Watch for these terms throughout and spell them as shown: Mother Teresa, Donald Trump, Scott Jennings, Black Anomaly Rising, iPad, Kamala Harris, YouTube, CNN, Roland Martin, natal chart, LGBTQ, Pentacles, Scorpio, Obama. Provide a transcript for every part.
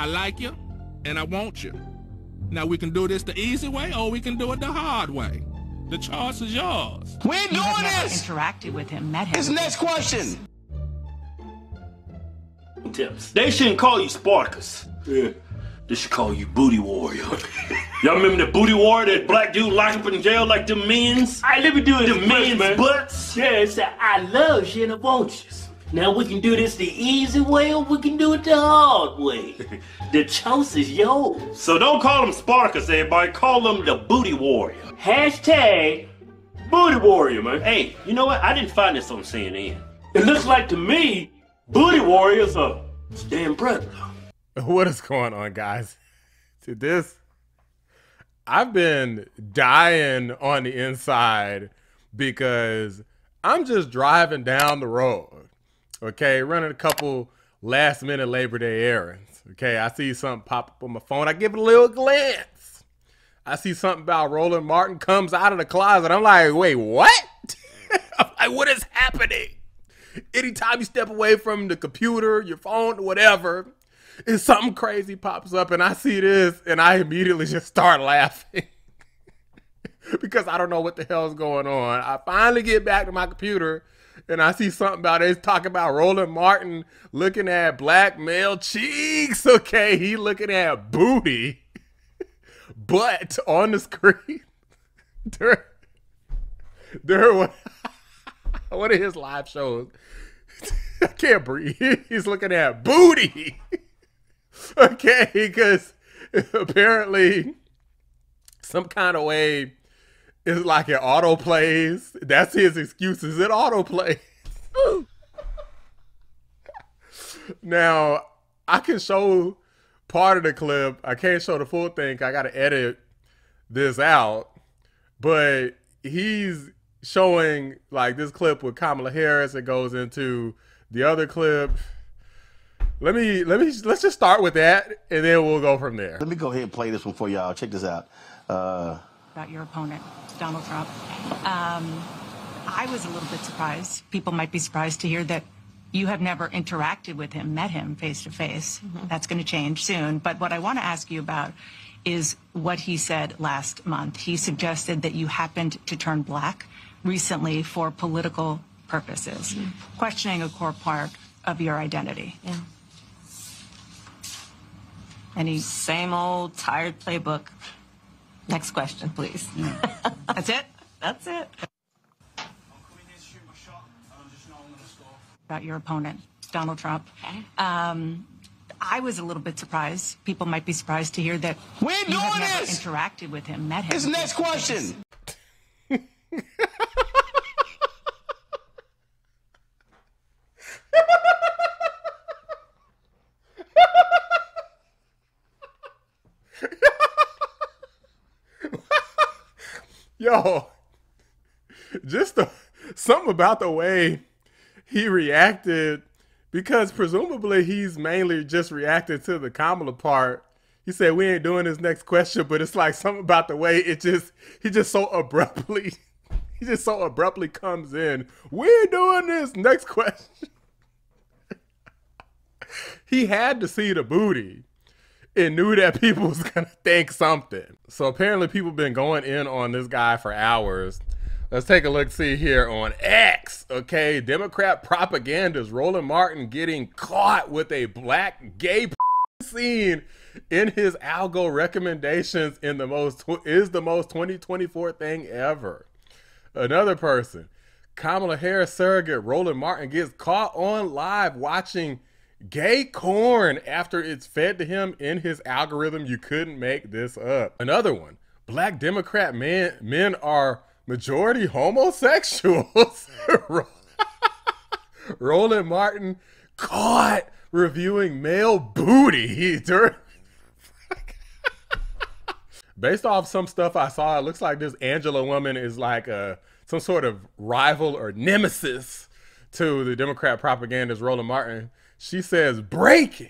I like you, and I want you. Now, we can do this the easy way, or we can do it the hard way. The choice is yours. We're doing this! Interacted with him, met him. His next question. Tips. They shouldn't call you Sparkus. Yeah. They should call you Booty Warrior. Y'all remember the Booty Warrior, that black dude locked up in jail like them men's? All right, let me do it. The men's butts? Yeah, it's that I love you and I want you. Now we can do this the easy way or we can do it the hard way. The choice is yours. So don't call them Sparkus, everybody. Call them the Booty Warrior. Hashtag Booty Warrior, man. Hey, you know what? I didn't find this on CNN. It looks like to me, Booty Warriors are Stan Bradley. What is going on, guys? To this, I've been dying on the inside because I'm just driving down the road, okay, running a couple last-minute Labor Day errands, okay? I see something pop up on my phone. I give it a little glance. I see something about Roland Martin comes out of the closet. I'm like, wait, what? I'm like, what is happening? Anytime you step away from the computer, your phone, whatever, and something crazy pops up, and I see this, and I immediately just start laughing because I don't know what the hell is going on. I finally get back to my computer, and I see something about it. It's talking about Roland Martin looking at black male cheeks. Okay, he looking at booty, butt on the screen during one of his live shows. I can't breathe. He's looking at booty. Okay, because apparently some kind of way it's like it autoplays. That's his excuse, is it autoplays. Now, I can show part of the clip. I can't show the full thing. I got to edit this out. But he's showing like this clip with Kamala Harris. It goes into the other clip. Let's just start with that, and then we'll go from there. Let me go ahead and play this one for y'all. Check this out. About your opponent, Donald Trump. I was a little bit surprised. People might be surprised to hear that you have never interacted with him, met him face to face. Mm-hmm. That's going to change soon. But what I want to ask you about is what he said last month. He suggested that you happened to turn black recently for political purposes, mm-hmm, questioning a core part of your identity. Yeah. Any same old tired playbook. Next question, please. Yeah. That's it? That's it. About your opponent, Donald Trump. Okay. I was a little bit surprised. People might be surprised to hear that we're doing this. Interacted with him, met him. His next question. Yo, just something about the way he reacted, because presumably he's mainly just reacted to the Kamala part. He said, we ain't doing this next question, but it's like something about the way it just, he just so abruptly comes in. We're doing this next question. He had to see the booty and knew that people was going to think something. So apparently people been going in on this guy for hours. Let's take a look, see here on X. Okay, Democrat propagandist Roland Martin getting caught with a black gay scene in his algo recommendations in the most is the most 2024 thing ever. Another person, Kamala Harris surrogate Roland Martin gets caught on live watching gay corn after it's fed to him in his algorithm. You couldn't make this up. Another one, black Democrat men are majority homosexuals. Roland Martin caught reviewing male booty. Based off some stuff I saw, it looks like this Angela woman is like some sort of rival or nemesis to the Democrat propagandist Roland Martin. She says, breaking,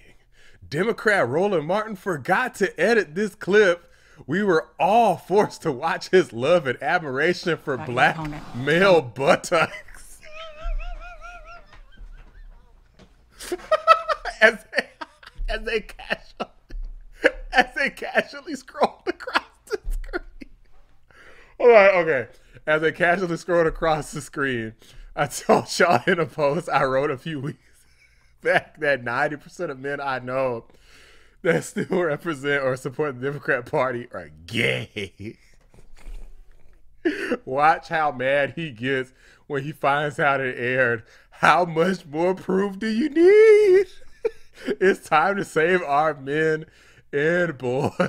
Democrat Roland Martin forgot to edit this clip. We were all forced to watch his love and admiration for black male buttocks. as they catch up. as they casually scrolled across the screen. All right, okay. As they casually scrolled across the screen, I told y'all in a post I wrote a few weeks back that 90% of men I know that still represent or support the Democrat Party are gay. Watch how mad he gets when he finds out it aired. How much more proof do you need? It's time to save our men and boys.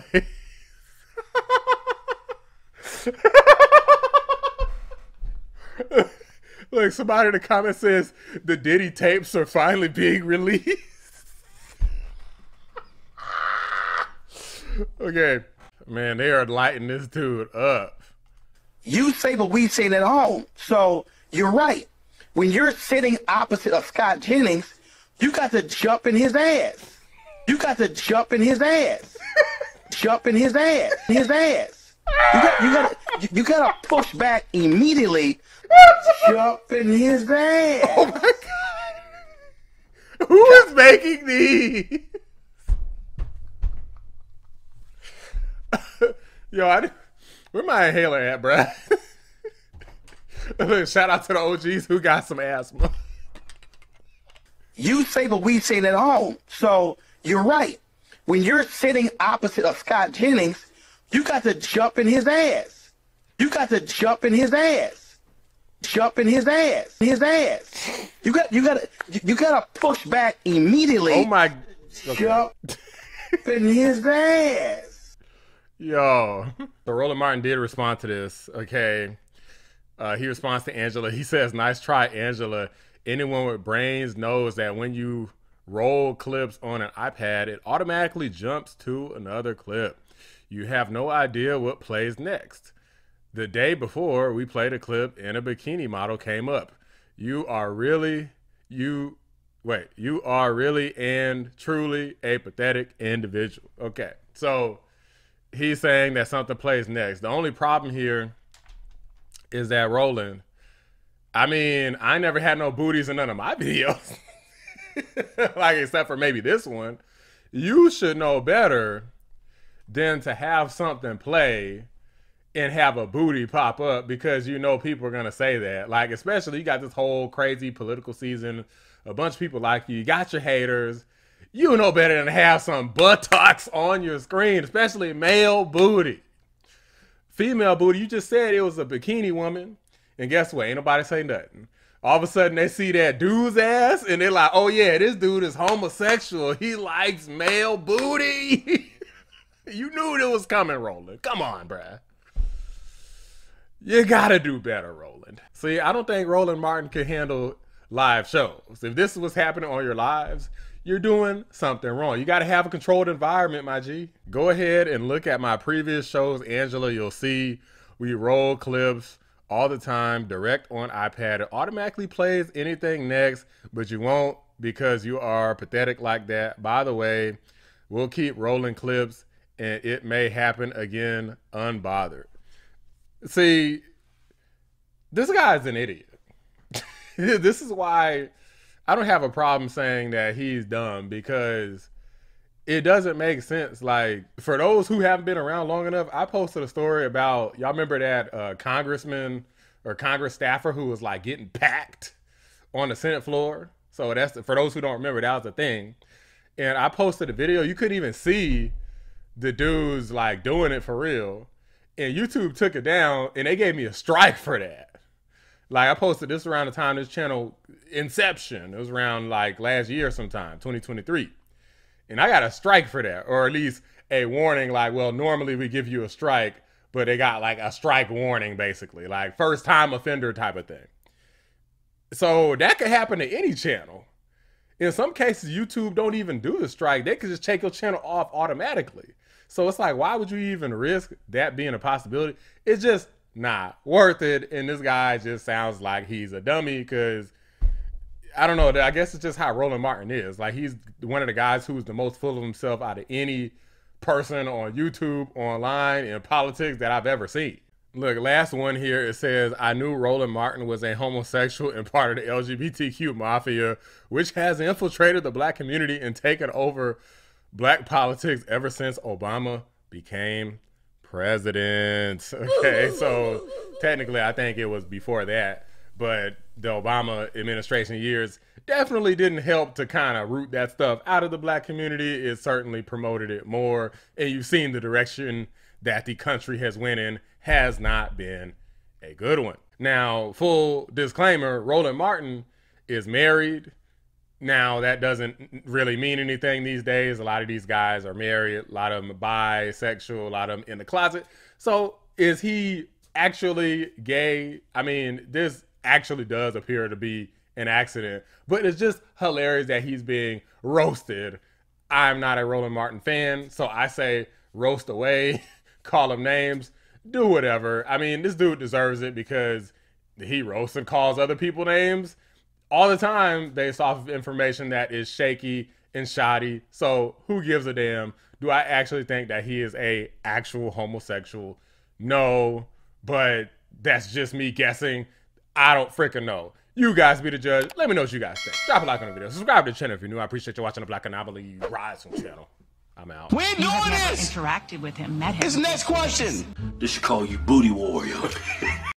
Look, somebody in the comments says the Diddy tapes are finally being released. Okay. Man, they are lighting this dude up. You say what we say at home, so you're right. When you're sitting opposite of Scott Jennings, you got to jump in his ass. You got to jump in his ass. Jump in his ass. His ass. You got to push back immediately. Jump in his ass. Oh my God! Who is making these? Yo, where my inhaler at, bruh? Shout out to the OGs who got some asthma. You say what we say at home, so you're right. When you're sitting opposite of Scott Jennings, you got to jump in his ass. You got to jump in his ass. Jump in his ass. His ass. You gotta push back immediately. Oh my. Okay. Jump in his ass. Yo. So Roland Martin did respond to this. Okay. He responds to Angela. He says, nice try, Angela. Anyone with brains knows that when you roll clips on an iPad, it automatically jumps to another clip. You have no idea what plays next. The day before, we played a clip and a bikini model came up. You are really and truly a pathetic individual. Okay, so he's saying that something plays next. The only problem here is that Roland, I mean, I never had no booties in none of my videos. Like, except for maybe this one. You should know better than to have something play and have a booty pop up, because you know people are gonna say that. Like, especially you got this whole crazy political season, a bunch of people like you, you got your haters. You know better than to have some buttocks on your screen, especially male booty. Female booty, you just said it was a bikini woman, and guess what? Ain't nobody say nothing. All of a sudden, they see that dude's ass, and they're like, oh yeah, this dude is homosexual. He likes male booty. You knew it was coming, Roland. Come on, bruh. You gotta do better, Roland. See, I don't think Roland Martin could handle live shows. If this was happening on your lives, you're doing something wrong. You got to have a controlled environment, my G. Go ahead and look at my previous shows, Angela. You'll see we roll clips all the time, direct on iPad. It automatically plays anything next, but you won't because you are pathetic like that. By the way, we'll keep rolling clips and it may happen again unbothered. See, this guy's an idiot. This is why I don't have a problem saying that he's dumb, because it doesn't make sense. Like, for those who haven't been around long enough, I posted a story about, y'all remember that congressman or Congress staffer who was like getting packed on the Senate floor? So that's for those who don't remember, that was the thing. And I posted a video. You couldn't even see the dudes like doing it for real. And YouTube took it down and they gave me a strike for that. Like, I posted this around the time this channel inception. It was around like last year sometime, 2023. And I got a strike for that, or at least a warning. Like, well, normally we give you a strike, but they got like a strike warning, basically, like first time offender type of thing. So that could happen to any channel. In some cases, YouTube don't even do the strike. They could just take your channel off automatically. So it's like, why would you even risk that being a possibility? It's just not worth it. And this guy just sounds like he's a dummy, because I don't know, I guess it's just how Roland Martin is. Like, he's one of the guys who's the most full of himself out of any person on YouTube, online, in politics that I've ever seen. Look, last one here, it says, I knew Roland Martin was a homosexual and part of the LGBTQ mafia, which has infiltrated the black community and taken over black politics ever since Obama became president. Okay, so technically I think it was before that, but the Obama administration years definitely didn't help to kind of root that stuff out of the black community. It certainly promoted it more, and you've seen the direction that the country has went in has not been a good one. Now, full disclaimer, Roland Martin is married. Now, that doesn't really mean anything these days. A lot of these guys are married, a lot of them bisexual, a lot of them in the closet. So is he actually gay? I mean, this actually does appear to be an accident, but it's just hilarious that he's being roasted. I'm not a Roland Martin fan, so I say roast away, call him names, do whatever. I mean, this dude deserves it because he roasts and calls other people names all the time based off of information that is shaky and shoddy. So who gives a damn? Do I actually think that he is a actual homosexual? No, but that's just me guessing. I don't freaking know. You guys be the judge. Let me know what you guys think. Drop a like on the video. Subscribe to the channel if you're new. I appreciate you watching the Black Anomaly Rising channel. I'm out. We're doing this. Interacted with him. Met him. His next question. This should call you Booty Warrior.